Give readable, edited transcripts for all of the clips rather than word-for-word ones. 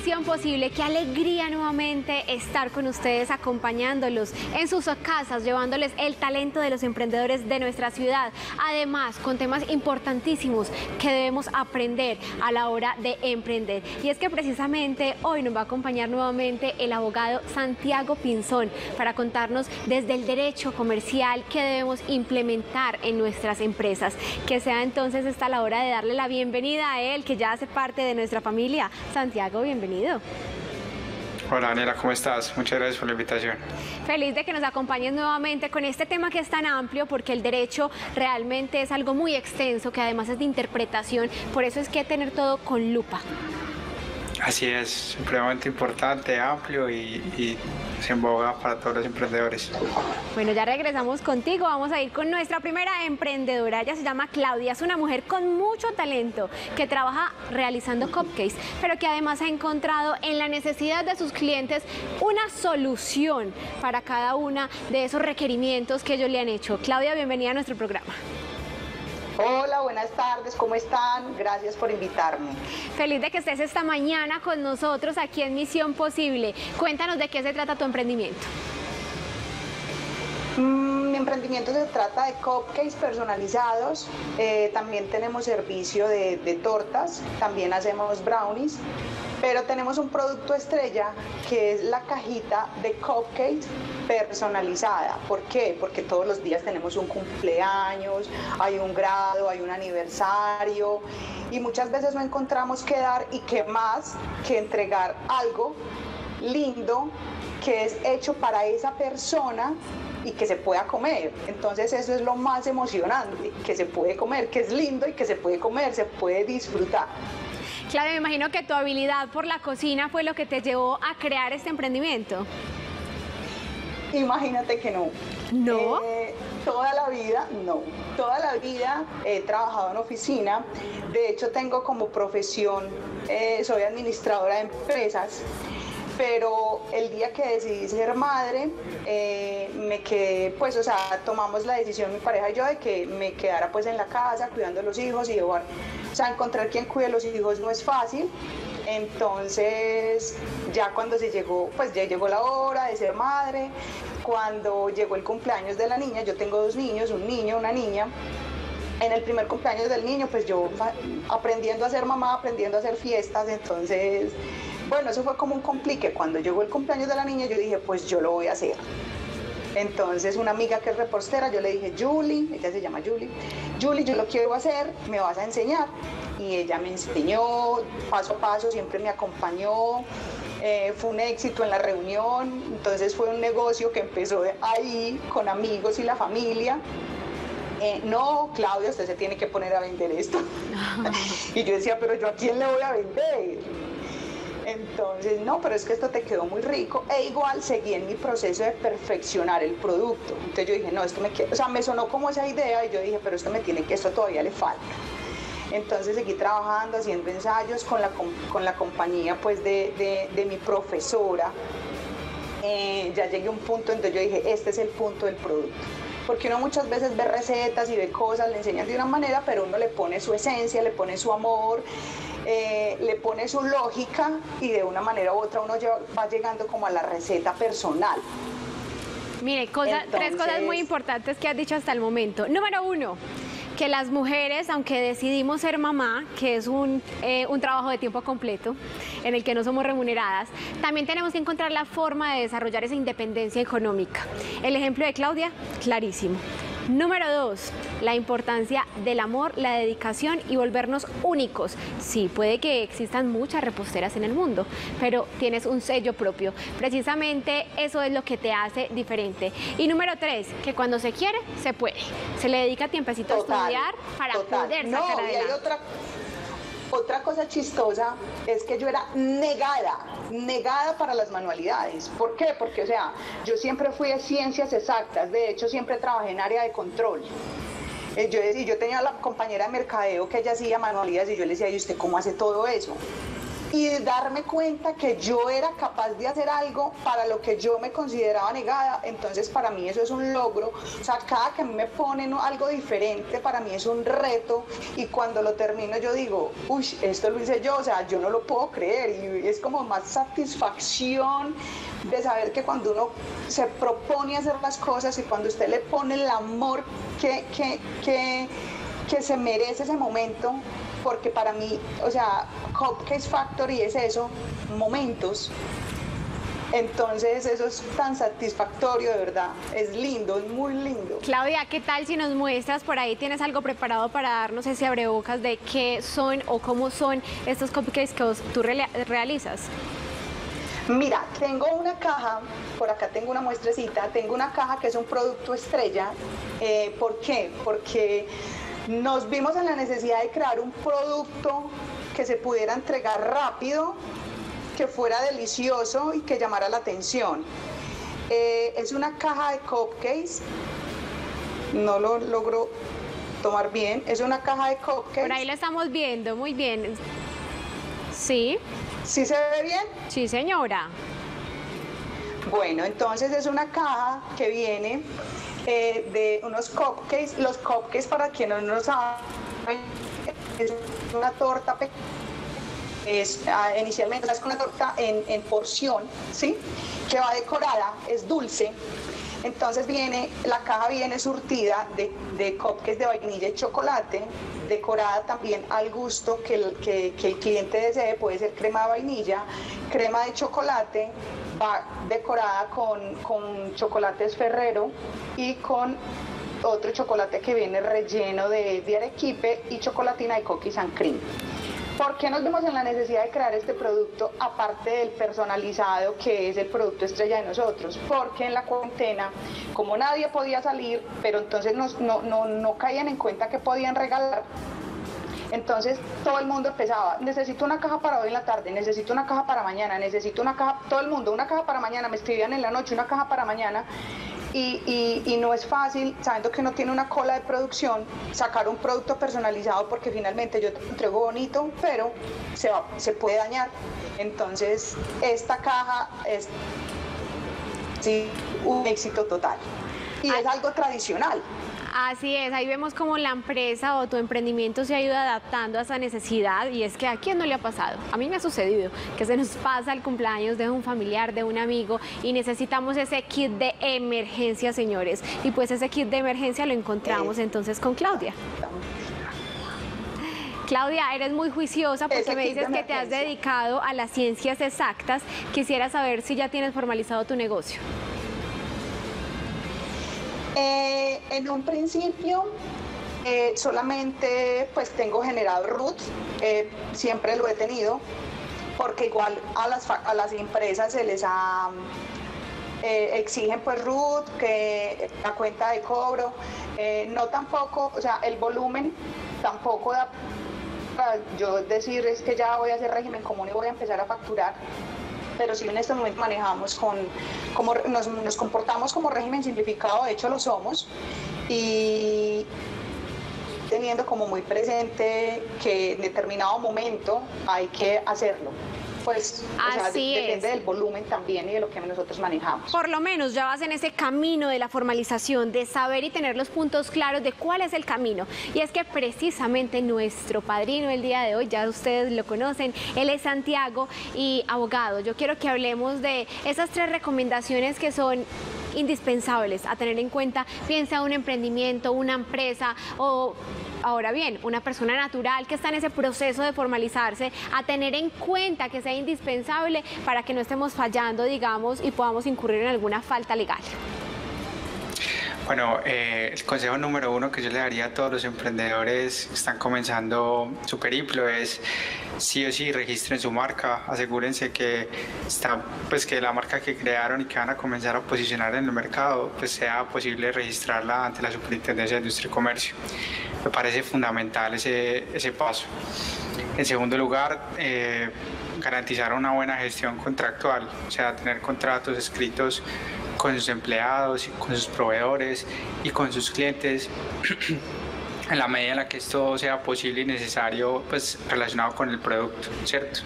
Misión Posible, qué alegría nuevamente estar con ustedes, acompañándolos en sus casas, llevándoles el talento de los emprendedores de nuestra ciudad. Además, con temas importantísimos que debemos aprender a la hora de emprender. Y es que precisamente hoy nos va a acompañar nuevamente el abogado Santiago Pinzón para contarnos desde el derecho comercial qué debemos implementar en nuestras empresas. Que sea entonces esta la hora de darle la bienvenida a él, que ya hace parte de nuestra familia. Santiago, bienvenido. Hola, Anela, ¿cómo estás? Muchas gracias por la invitación. Feliz de que nos acompañes nuevamente con este tema que es tan amplio, porque el derecho realmente es algo muy extenso, que además es de interpretación, por eso es que tener todo con lupa. Así es, supremamente importante, amplio y se aboga para todos los emprendedores. Bueno, ya regresamos contigo, vamos a ir con nuestra primera emprendedora, ella se llama Claudia, es una mujer con mucho talento que trabaja realizando cupcakes, pero que además ha encontrado en la necesidad de sus clientes una solución para cada una de esos requerimientos que ellos le han hecho. Claudia, bienvenida a nuestro programa. Hola, buenas tardes, ¿cómo están? Gracias por invitarme. Feliz de que estés esta mañana con nosotros aquí en Misión Posible. Cuéntanos de qué se trata tu emprendimiento. Mi emprendimiento se trata de cupcakes personalizados, también tenemos servicio de tortas, también hacemos brownies, pero tenemos un producto estrella que es la cajita de cupcakes personalizada. ¿Por qué? Porque todos los días tenemos un cumpleaños, hay un grado, hay un aniversario y muchas veces no encontramos qué dar y qué más que entregar algo lindo que es hecho para esa persona y que se pueda comer. Entonces eso es lo más emocionante, que se puede comer, que es lindo y que se puede comer, se puede disfrutar. Claro, me imagino que tu habilidad por la cocina fue lo que te llevó a crear este emprendimiento. Imagínate que no. ¿No? Toda la vida, no. Toda la vida he trabajado en oficina. De hecho, tengo como profesión, soy administradora de empresas. Pero el día que decidí ser madre, me quedé, pues, o sea, tomamos la decisión mi pareja y yo de que me quedara pues en la casa cuidando a los hijos y llevar, o sea, encontrar quien cuide a los hijos no es fácil. Entonces, ya cuando se llegó, pues ya llegó la hora de ser madre, cuando llegó el cumpleaños de la niña, yo tengo dos niños, un niño, una niña. En el primer cumpleaños del niño, pues yo aprendiendo a ser mamá, aprendiendo a hacer fiestas, entonces... Bueno, eso fue como un complique. Cuando llegó el cumpleaños de la niña, yo dije, pues yo lo voy a hacer. Entonces, una amiga que es repostera, yo le dije, Julie, ella se llama Julie, Julie, yo lo quiero hacer, me vas a enseñar. Y ella me enseñó paso a paso, siempre me acompañó. Fue un éxito en la reunión. Entonces, fue un negocio que empezó ahí, con amigos y la familia. No, Claudia, usted se tiene que poner a vender esto. Y yo decía, pero yo ¿a quién le voy a vender? Entonces, no, pero es que esto te quedó muy rico. E igual seguí en mi proceso de perfeccionar el producto. Entonces yo dije, no, esto me queda, o sea, me sonó como esa idea y yo dije, pero esto me tiene que, esto todavía le falta. Entonces seguí trabajando, haciendo ensayos con la compañía pues de mi profesora. Ya llegué a un punto en donde yo dije, este es el punto del producto. Porque uno muchas veces ve recetas y ve cosas, le enseñan de una manera, pero uno le pone su esencia, le pone su amor, le pone su lógica y de una manera u otra uno va llegando como a la receta personal. Mire, tres cosas muy importantes que has dicho hasta el momento. Número uno, que las mujeres, aunque decidimos ser mamá, que es un trabajo de tiempo completo, en el que no somos remuneradas, también tenemos que encontrar la forma de desarrollar esa independencia económica. El ejemplo de Claudia, clarísimo. Número dos, la importancia del amor, la dedicación y volvernos únicos. Sí, puede que existan muchas reposteras en el mundo, pero tienes un sello propio. Precisamente eso es lo que te hace diferente. Y número tres, que cuando se quiere, se puede. Se le dedica tiempecito total, a estudiar para poder sacar adelante. Y hay otra cosa chistosa es que yo era negada para las manualidades. ¿Por qué? Porque, o sea, yo siempre fui de ciencias exactas, de hecho siempre trabajé en área de control. Yo tenía a la compañera de mercadeo que ella hacía manualidades y yo le decía, ¿y usted cómo hace todo eso? y darme cuenta que yo era capaz de hacer algo para lo que yo me consideraba negada. Entonces para mí eso es un logro, o sea, cada que me ponen algo diferente para mí es un reto, y cuando lo termino yo digo, uy, esto lo hice yo, o sea, yo no lo puedo creer, y es como más satisfacción de saber que cuando uno se propone hacer las cosas y cuando usted le pone el amor que se merece ese momento, porque para mí, o sea, Cupcakes Factory es eso, momentos. Entonces eso es tan satisfactorio, de verdad, es lindo, es muy lindo. Claudia, ¿qué tal si nos muestras por ahí? ¿Tienes algo preparado para darnos ese abrebocas de qué son o cómo son estos cupcakes que tú realizas? Mira, tengo una caja, por acá tengo una muestrecita, tengo una caja que es un producto estrella. ¿Por qué? Porque nos vimos en la necesidad de crear un producto que se pudiera entregar rápido, que fuera delicioso y que llamara la atención. Es una caja de cupcakes, no lo logro tomar bien, es una caja de cupcakes. Por ahí la estamos viendo, muy bien. Sí. ¿Sí se ve bien? Sí, señora. Bueno, entonces es una caja que viene de unos cupcakes. Los cupcakes, para quienes no lo saben, es una torta pequeña. Inicialmente es una torta en porción, ¿sí? Que va decorada, es dulce. Entonces viene, la caja viene surtida de cupcakes de vainilla y chocolate, decorada también al gusto que el cliente desee, puede ser crema de vainilla, crema de chocolate, va decorada con chocolates Ferrero y con otro chocolate que viene relleno de arequipe y chocolatina de cookies and cream. ¿Por qué nos vimos en la necesidad de crear este producto, aparte del personalizado que es el producto estrella de nosotros? Porque en la cuarentena, como nadie podía salir, pero entonces no caían en cuenta que podían regalar, entonces todo el mundo empezaba, necesito una caja para hoy en la tarde, necesito una caja para mañana, necesito una caja, todo el mundo, una caja para mañana, me escribían en la noche, una caja para mañana. Y no es fácil, sabiendo que no tiene una cola de producción, sacar un producto personalizado, porque finalmente yo te entrego bonito, pero se puede dañar. Entonces, esta caja es sí, un éxito total. Y es algo tradicional. Así es, ahí vemos cómo la empresa o tu emprendimiento se ha ido adaptando a esa necesidad, y es que a quién no le ha pasado, a mí me ha sucedido, que se nos pasa el cumpleaños de un familiar, de un amigo, y necesitamos ese kit de emergencia, señores, y pues ese kit de emergencia lo encontramos entonces con Claudia. Claudia, eres muy juiciosa porque me dices que te has dedicado a las ciencias exactas, quisiera saber si ya tienes formalizado tu negocio. En un principio solamente pues tengo generado RUT, siempre lo he tenido, porque igual a las empresas se les ha, exigen pues RUT, que la cuenta de cobro, no tampoco, o sea, el volumen tampoco da para yo decir es que ya voy a hacer régimen común y voy a empezar a facturar. Pero sí en este momento manejamos nos comportamos como régimen simplificado, de hecho lo somos, y teniendo como muy presente que en determinado momento hay que hacerlo. Pues así es. Depende del volumen también y de lo que nosotros manejamos. Por lo menos ya vas en ese camino de la formalización, de saber y tener los puntos claros de cuál es el camino. Y es que precisamente nuestro padrino el día de hoy, ya ustedes lo conocen, él es Santiago y abogado. Yo quiero que hablemos de esas tres recomendaciones que son indispensables a tener en cuenta, bien sea un emprendimiento, una empresa o, ahora bien, una persona natural que está en ese proceso de formalizarse, a tener en cuenta que sea indispensable para que no estemos fallando, digamos, y podamos incurrir en alguna falta legal. Bueno, el consejo número uno que yo le daría a todos los emprendedores que están comenzando su periplo es sí o sí registren su marca, asegúrense que que la marca que crearon y que van a comenzar a posicionar en el mercado pues sea posible registrarla ante la Superintendencia de Industria y Comercio. Me parece fundamental ese paso. En segundo lugar, garantizar una buena gestión contractual, o sea, tener contratos escritos con sus empleados, con sus proveedores y con sus clientes en la medida en la que esto sea posible y necesario, pues relacionado con el producto, ¿cierto?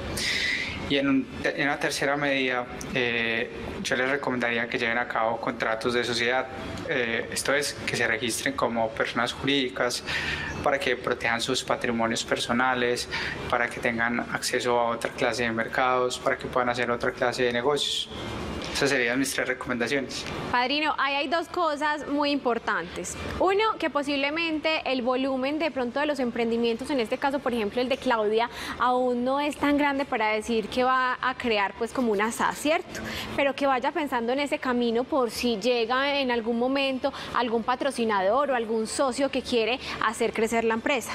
Y en una tercera medida, yo les recomendaría que lleven a cabo contratos de sociedad, esto es, que se registren como personas jurídicas para que protejan sus patrimonios personales, para que tengan acceso a otra clase de mercados, para que puedan hacer otra clase de negocios. Esas serían mis tres recomendaciones. Padrino, ahí hay dos cosas muy importantes. Uno, que posiblemente el volumen de pronto de los emprendimientos, en este caso, por ejemplo, el de Claudia, aún no es tan grande para decir que va a crear pues como una SAS, ¿cierto? Pero que vaya pensando en ese camino por si llega en algún momento algún patrocinador o algún socio que quiere hacer crecer la empresa.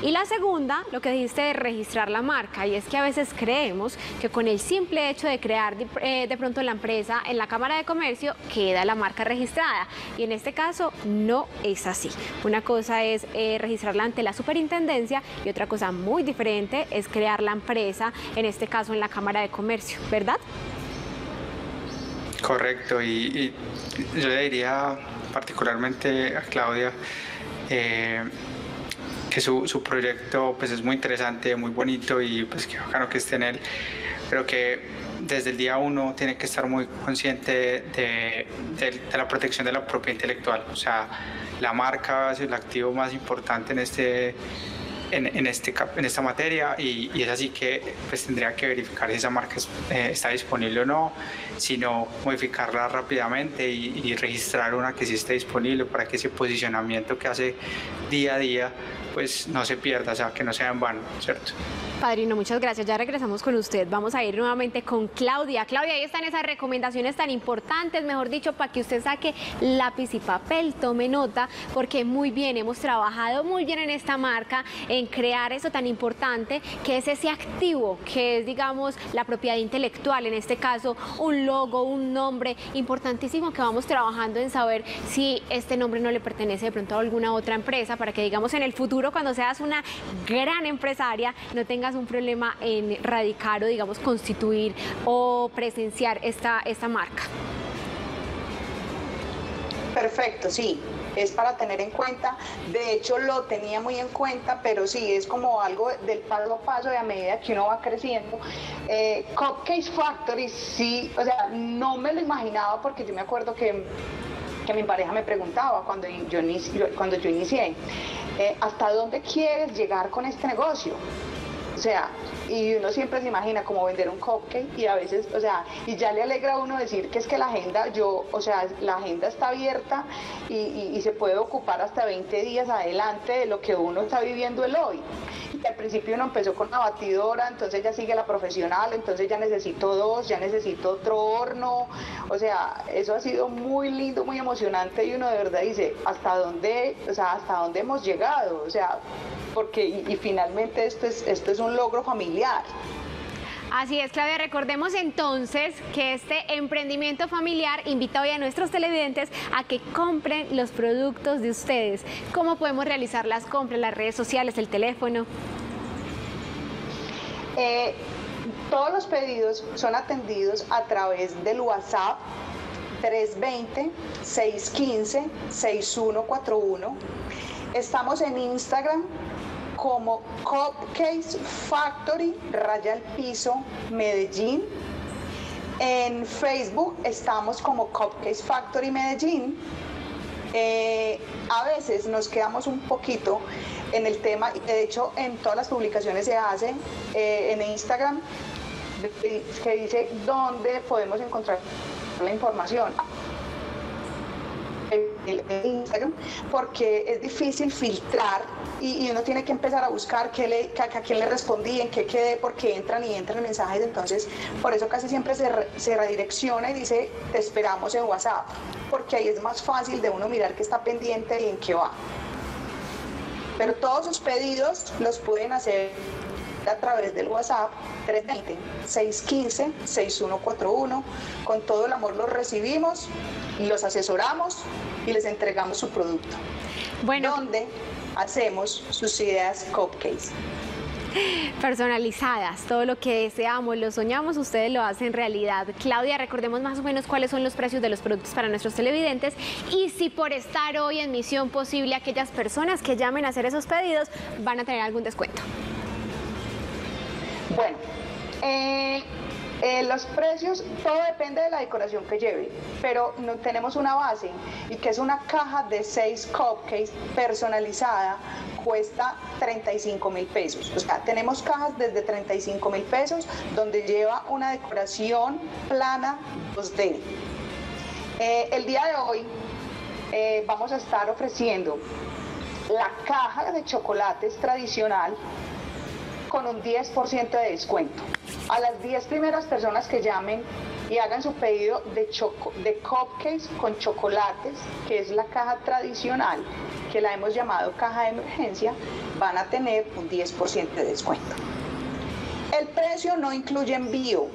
Y la segunda, lo que dijiste de registrar la marca, y es que a veces creemos que con el simple hecho de crear de pronto la empresa, en la Cámara de Comercio queda la marca registrada, y en este caso no es así. Una cosa es registrarla ante la superintendencia y otra cosa muy diferente es crear la empresa, en este caso en la Cámara de Comercio, ¿verdad? Correcto, y yo le diría particularmente a Claudia que su proyecto pues es muy interesante, muy bonito, y pues qué bacano que esté en él, pero que desde el día uno tiene que estar muy consciente de la protección de la propiedad intelectual. O sea, la marca es el activo más importante en esta materia, y es así que pues tendría que verificar si esa marca está disponible o no, sino modificarla rápidamente y registrar una que sí esté disponible para que ese posicionamiento que hace día a día pues no se pierda, o sea, que no sea en vano, ¿cierto? Padrino, muchas gracias. Ya regresamos con usted. Vamos a ir nuevamente con Claudia. Claudia, ahí están esas recomendaciones tan importantes, mejor dicho, para que usted saque lápiz y papel, tome nota, porque muy bien, hemos trabajado muy bien en esta marca, en crear eso tan importante, que es ese activo, que es, digamos, la propiedad intelectual, en este caso, un logo, un nombre, importantísimo, que vamos trabajando en saber si este nombre no le pertenece de pronto a alguna otra empresa, para que, digamos, en el futuro, cuando seas una gran empresaria, no tengas un problema en radicar o, digamos, constituir o presenciar esta marca. Perfecto, sí, es para tener en cuenta. De hecho, lo tenía muy en cuenta, pero sí, es como algo del paso a paso y a medida que uno va creciendo. Cupcakes Factory, sí, o sea, no me lo imaginaba, porque yo me acuerdo que mi pareja me preguntaba cuando yo inicié, ¿hasta dónde quieres llegar con este negocio? O sea, y uno siempre se imagina como vender un cupcake, y a veces, o sea, y ya le alegra a uno decir que es que la agenda, la agenda está abierta y se puede ocupar hasta 20 días adelante de lo que uno está viviendo el hoy. Y al principio uno empezó con la batidora, entonces ya sigue la profesional, entonces ya necesito dos, ya necesito otro horno. O sea, eso ha sido muy lindo, muy emocionante, y uno de verdad dice, ¿hasta dónde hemos llegado? O sea, porque y finalmente esto es un logro familiar. Así es, Claudia. Recordemos entonces que este emprendimiento familiar invita hoy a nuestros televidentes a que compren los productos de ustedes. ¿Cómo podemos realizar las compras, las redes sociales, el teléfono? Todos los pedidos son atendidos a través del WhatsApp 320-615-6141. Estamos en Instagram como Cupcakes Factory _, Medellín. En Facebook estamos como Cupcakes Factory Medellín. A veces nos quedamos un poquito en el tema, de hecho en todas las publicaciones se hace en Instagram, que dice dónde podemos encontrar la información. En Instagram, porque es difícil filtrar y uno tiene que empezar a buscar a quién le respondí, en qué quedé, porque entran mensajes. Entonces, por eso casi siempre se redirecciona y dice, te esperamos en WhatsApp, porque ahí es más fácil de uno mirar qué está pendiente y en qué va. Pero todos sus pedidos los pueden hacer a través del WhatsApp 320-615-6141. Con todo el amor los recibimos, los asesoramos y les entregamos su producto. Bueno, donde hacemos sus ideas cupcakes. personalizadas, todo lo que deseamos, lo soñamos, ustedes lo hacen realidad. Claudia, recordemos más o menos cuáles son los precios de los productos para nuestros televidentes y si por estar hoy en Misión Posible aquellas personas que llamen a hacer esos pedidos van a tener algún descuento. Bueno, los precios, todo depende de la decoración que lleve, pero no tenemos una base, y que es una caja de 6 cupcakes personalizada, cuesta 35.000 pesos. O sea, tenemos cajas desde 35.000 pesos, donde lleva una decoración plana 2D. El día de hoy vamos a estar ofreciendo la caja de chocolates tradicional con un 10% de descuento. A las 10 primeras personas que llamen y hagan su pedido de cupcakes con chocolates, que es la caja tradicional, que la hemos llamado caja de emergencia, van a tener un 10% de descuento. El precio no incluye envío,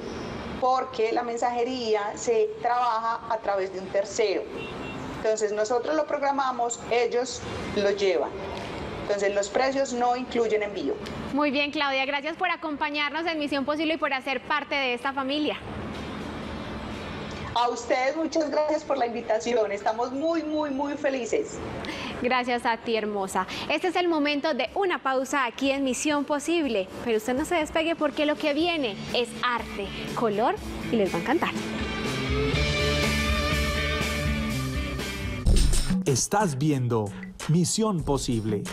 porque la mensajería se trabaja a través de un tercero. Entonces nosotros lo programamos, ellos lo llevan. Entonces los precios no incluyen envío. Muy bien, Claudia, gracias por acompañarnos en Misión Posible y por hacer parte de esta familia. A ustedes muchas gracias por la invitación, estamos muy, muy, muy felices. Gracias a ti, hermosa. Este es el momento de una pausa aquí en Misión Posible, pero usted no se despegue porque lo que viene es arte, color y les va a encantar. Estás viendo Misión Posible.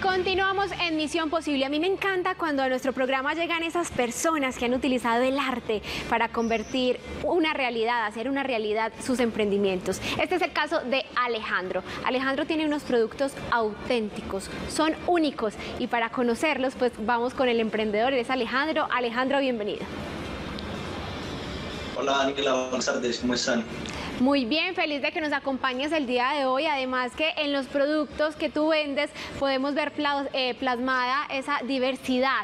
Continuamos en Misión Posible. A mí me encanta cuando a nuestro programa llegan esas personas que han utilizado el arte para convertir una realidad, hacer una realidad sus emprendimientos. Este es el caso de Alejandro. Alejandro tiene unos productos auténticos, son únicos, y para conocerlos pues vamos con el emprendedor, es Alejandro. Alejandro, bienvenido. Hola, Ángela, buenas tardes, ¿cómo están? Muy bien, feliz de que nos acompañes el día de hoy. Además que en los productos que tú vendes podemos ver plasmada esa diversidad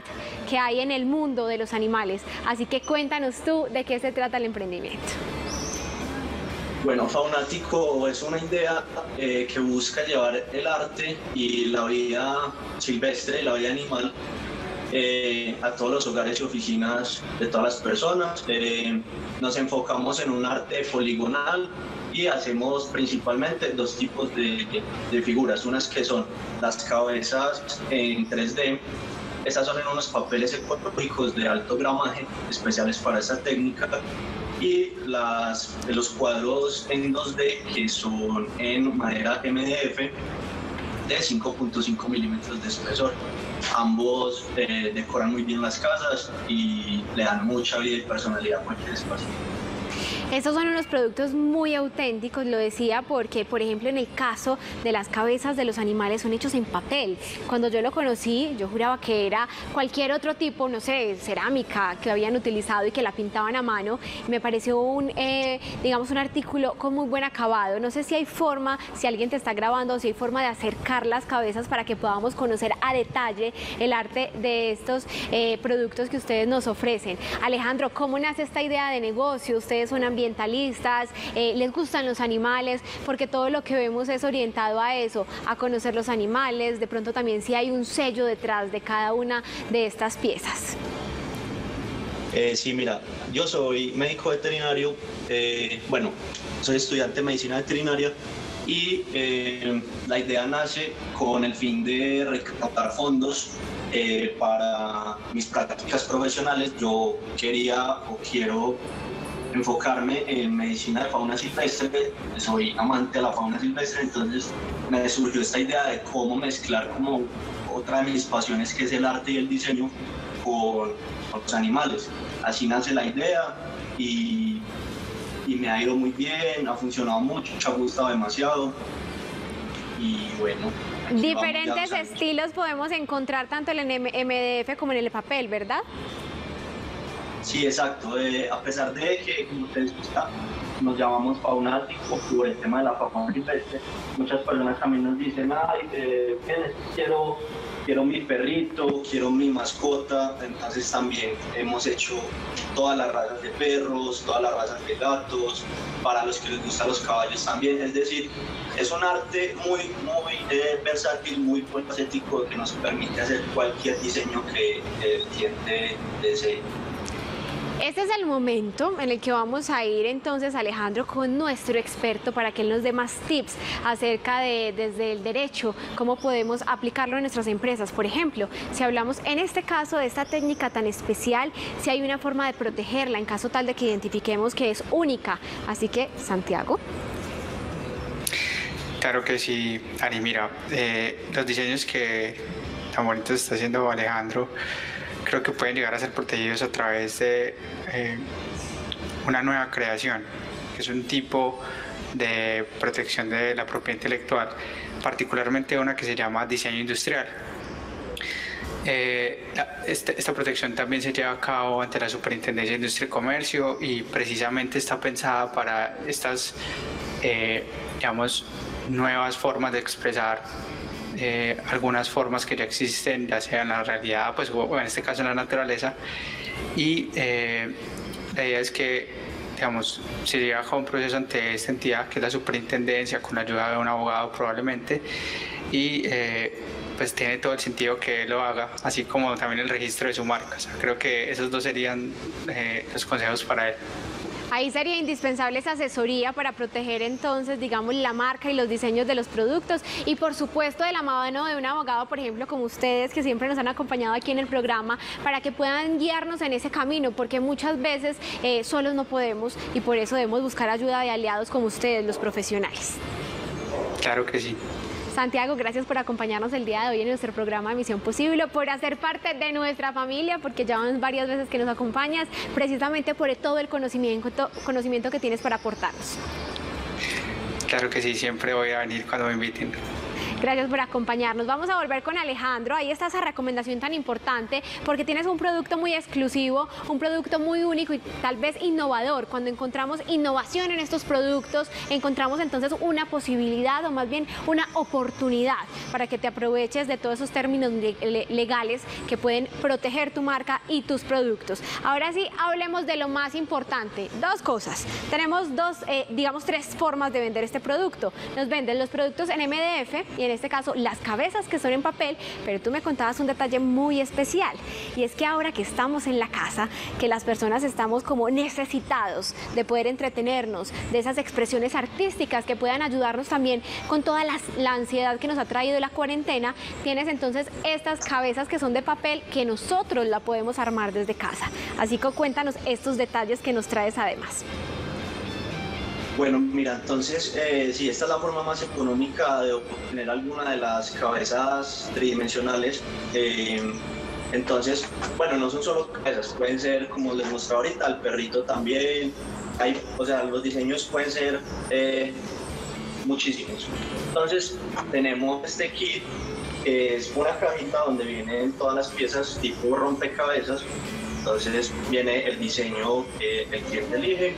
que hay en el mundo de los animales. Así que cuéntanos tú de qué se trata el emprendimiento. Bueno, Faunático es una idea que busca llevar el arte y la vida silvestre, la vida animal, a todos los hogares y oficinas de todas las personas. Nos enfocamos en un arte poligonal y hacemos principalmente dos tipos de figuras. Unas que son las cabezas en 3D. Estas son en unos papeles ecológicos de alto gramaje, especiales para esta técnica. Y los cuadros en 2D, que son en madera MDF de 5.5 milímetros de espesor. Ambos decoran muy bien las casas y le dan mucha vida y personalidad a cualquier espacio. Estos son unos productos muy auténticos, lo decía, porque por ejemplo en el caso de las cabezas de los animales son hechos en papel. Cuando yo lo conocí, yo juraba que era cualquier otro tipo, no sé, cerámica que habían utilizado y que la pintaban a mano. Me pareció un artículo con muy buen acabado. No sé si hay forma, si alguien te está grabando, si hay forma de acercar las cabezas para que podamos conocer a detalle el arte de estos productos que ustedes nos ofrecen. Alejandro, ¿cómo nace esta idea de negocio? Ustedes son ambientalistas, les gustan los animales, porque todo lo que vemos es orientado a eso, a conocer los animales. De pronto también sí hay un sello detrás de cada una de estas piezas. Sí, mira, yo soy médico veterinario, bueno, soy estudiante de medicina veterinaria y la idea nace con el fin de recaudar fondos para mis prácticas profesionales. Yo quería o quiero enfocarme en medicina de fauna silvestre, soy amante de la fauna silvestre, entonces me surgió esta idea de cómo mezclar como otra de mis pasiones, que es el arte y el diseño, con los animales. Así nace la idea y me ha ido muy bien, ha funcionado mucho, me ha gustado demasiado y bueno. Diferentes estilos podemos encontrar tanto en el MDF como en el papel, ¿verdad? Sí, exacto. A pesar de que, como te decía, nos llamamos Faunático por el tema de la fauna silvestre. Muchas personas también nos dicen, ay, quiero mi perrito, quiero mi mascota. Entonces también hemos hecho todas las razas de perros, todas las razas de gatos, para los que les gustan los caballos también. Es decir, es un arte muy versátil, muy polifacético, que nos permite hacer cualquier diseño que el cliente desee. Este es el momento en el que vamos a ir entonces, Alejandro, con nuestro experto para que él nos dé más tips acerca de, desde el derecho, cómo podemos aplicarlo en nuestras empresas. Por ejemplo, si hablamos en este caso de esta técnica tan especial, si hay una forma de protegerla en caso tal de que identifiquemos que es única. Así que, Santiago. Claro que sí, Ari. Mira, los diseños que tan bonitos está haciendo Alejandro, creo que pueden llegar a ser protegidos a través de una nueva creación, que es un tipo de protección de la propiedad intelectual, particularmente una que se llama diseño industrial. Esta protección también se lleva a cabo ante la Superintendencia de Industria y Comercio, y precisamente está pensada para estas digamos, nuevas formas de expresar algunas formas que ya existen, ya sea en la realidad, pues, o en este caso en la naturaleza, y la idea es que, digamos, se llega a un proceso ante esta entidad que es la superintendencia, con la ayuda de un abogado probablemente, y pues tiene todo el sentido que lo haga, así como también el registro de su marca. O sea, creo que esos dos serían los consejos para él. Ahí sería indispensable esa asesoría para proteger entonces, digamos, la marca y los diseños de los productos, y por supuesto de la mano de un abogado, por ejemplo, como ustedes, que siempre nos han acompañado aquí en el programa, para que puedan guiarnos en ese camino, porque muchas veces solos no podemos, y por eso debemos buscar ayuda de aliados como ustedes, los profesionales. Claro que sí. Santiago, gracias por acompañarnos el día de hoy en nuestro programa de Misión Posible, por hacer parte de nuestra familia, porque ya van varias veces que nos acompañas, precisamente por todo el conocimiento que tienes para aportarnos. Claro que sí, siempre voy a venir cuando me inviten. Gracias por acompañarnos. Vamos a volver con Alejandro. Ahí está esa recomendación tan importante, porque tienes un producto muy exclusivo, un producto muy único y tal vez innovador. Cuando encontramos innovación en estos productos, encontramos entonces una posibilidad, o más bien una oportunidad, para que te aproveches de todos esos términos legales que pueden proteger tu marca y tus productos. Ahora sí, hablemos de lo más importante. Dos cosas. Tenemos tres formas de vender este producto. Nos venden los productos en MDF y en este caso las cabezas, que son en papel, pero tú me contabas un detalle muy especial, y es que ahora que estamos en la casa, que las personas estamos como necesitados de poder entretenernos, de esas expresiones artísticas que puedan ayudarnos también con toda la ansiedad que nos ha traído la cuarentena, tienes entonces estas cabezas que son de papel, que nosotros la podemos armar desde casa. Así que cuéntanos estos detalles que nos traes además. Bueno, mira, entonces, sí, esta es la forma más económica de obtener alguna de las cabezas tridimensionales. Entonces, bueno, no son solo cabezas, pueden ser, como les mostré ahorita, el perrito también. Hay, o sea, los diseños pueden ser muchísimos. Entonces, tenemos este kit, que es una cajita donde vienen todas las piezas tipo rompecabezas. Entonces, viene el diseño que el cliente elige.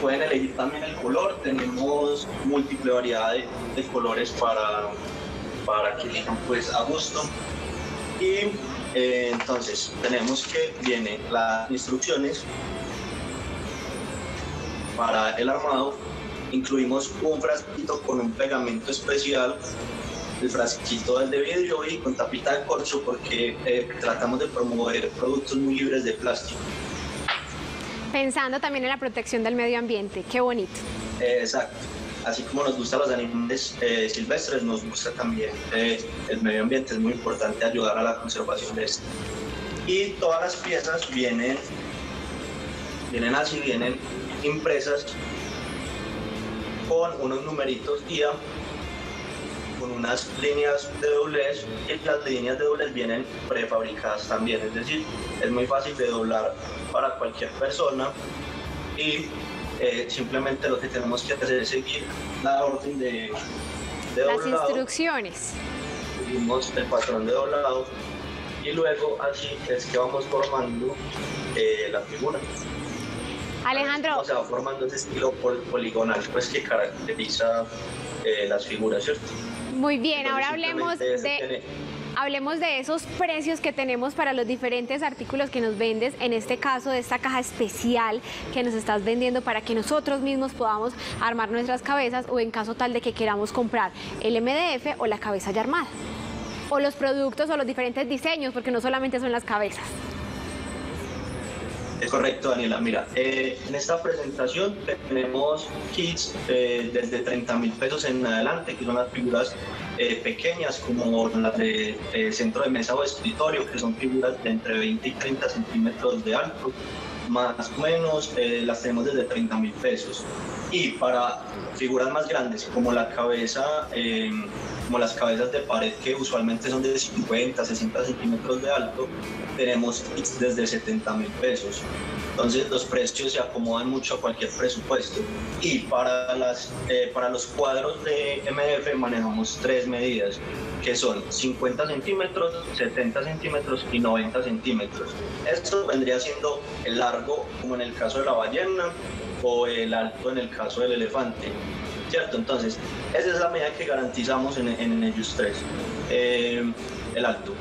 Pueden elegir también el color, tenemos múltiple variedad de colores para que elijan pues a gusto. Y entonces tenemos que vienen las instrucciones para el armado. Incluimos un frasquito con un pegamento especial. El frasquito es de vidrio y con tapita de corcho, porque tratamos de promover productos muy libres de plástico. Pensando también en la protección del medio ambiente. Qué bonito. Exacto. Así como nos gustan los animales silvestres, nos gusta también el medio ambiente. Es muy importante ayudar a la conservación de este. Y todas las piezas vienen así, vienen impresas con unos numeritos guía, con unas líneas de doblez, y las líneas de doblez vienen prefabricadas también, es decir, es muy fácil de doblar para cualquier persona, y simplemente lo que tenemos que hacer es seguir la orden de doblado, las instrucciones, seguimos el patrón de doblado, y luego así es que vamos formando la figura. Alejandro. O sea, formando ese estilo poligonal, pues que caracteriza las figuras, ¿cierto? Muy bien, entonces, ahora hablemos de... Hablemos de esos precios que tenemos para los diferentes artículos que nos vendes, en este caso de esta caja especial que nos estás vendiendo para que nosotros mismos podamos armar nuestras cabezas o en caso tal de que queramos comprar el MDF o la cabeza ya armada, o los productos o los diferentes diseños, porque no solamente son las cabezas. Es correcto, Daniela. Mira, en esta presentación tenemos kits desde 30.000 pesos en adelante, que son las figuras pequeñas, como las de centro de mesa o escritorio, que son figuras de entre 20 y 30 centímetros de alto, más o menos las tenemos desde 30.000 pesos. Y para figuras más grandes, como la cabeza, como las cabezas de pared, que usualmente son de 50, 60 centímetros de alto, tenemos kits desde 70.000 pesos. Entonces los precios se acomodan mucho a cualquier presupuesto. Y para los cuadros de MDF manejamos tres medidas, que son 50 centímetros, 70 centímetros y 90 centímetros. Esto vendría siendo el largo, como en el caso de la ballena, o el alto en el caso del elefante, ¿cierto? Entonces, esa es la medida que garantizamos en ellos tres, el alto.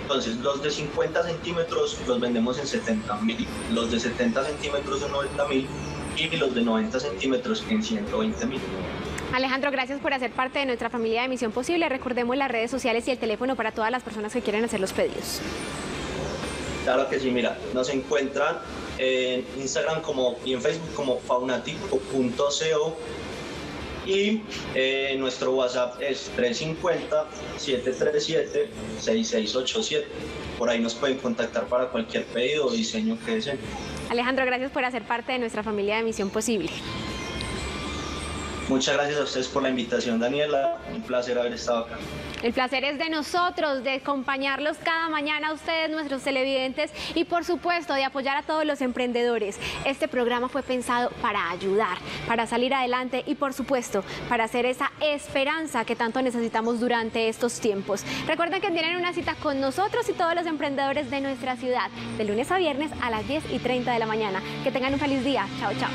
Entonces, los de 50 centímetros los vendemos en 70.000, los de 70 centímetros en 90.000 y los de 90 centímetros en 120.000. Alejandro, gracias por hacer parte de nuestra familia de Misión Posible. Recordemos las redes sociales y el teléfono para todas las personas que quieren hacer los pedidos. Claro que sí, mira, nos encuentran en Instagram y en Facebook como faunático.co y nuestro WhatsApp es 350-737-6687. Por ahí nos pueden contactar para cualquier pedido o diseño que deseen. Alejandro, gracias por hacer parte de nuestra familia de Misión Posible. Muchas gracias a ustedes por la invitación, Daniela. Un placer haber estado acá. El placer es de nosotros, de acompañarlos cada mañana a ustedes, nuestros televidentes, y por supuesto de apoyar a todos los emprendedores. Este programa fue pensado para ayudar, para salir adelante y por supuesto para hacer esa esperanza que tanto necesitamos durante estos tiempos. Recuerden que tienen una cita con nosotros y todos los emprendedores de nuestra ciudad, de lunes a viernes a las 10:30 de la mañana. Que tengan un feliz día. Chao, chao.